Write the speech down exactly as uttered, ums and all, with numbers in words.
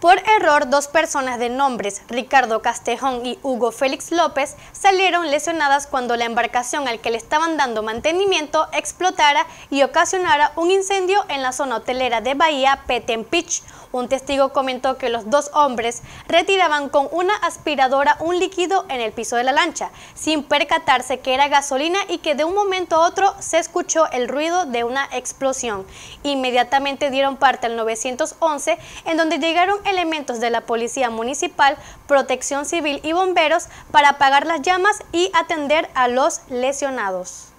Por error, dos personas de nombres Ricardo Castejón y Hugo Félix López salieron lesionadas cuando la embarcación al que le estaban dando mantenimiento explotara y ocasionara un incendio en la zona hotelera de Bahía Petempich. Un testigo comentó que los dos hombres retiraban con una aspiradora un líquido en el piso de la lancha, sin percatarse que era gasolina y que de un momento a otro se escuchó el ruido de una explosión. Inmediatamente dieron parte al nueve once, en donde llegaron el elementos de la Policía Municipal, Protección Civil y bomberos para apagar las llamas y atender a los lesionados.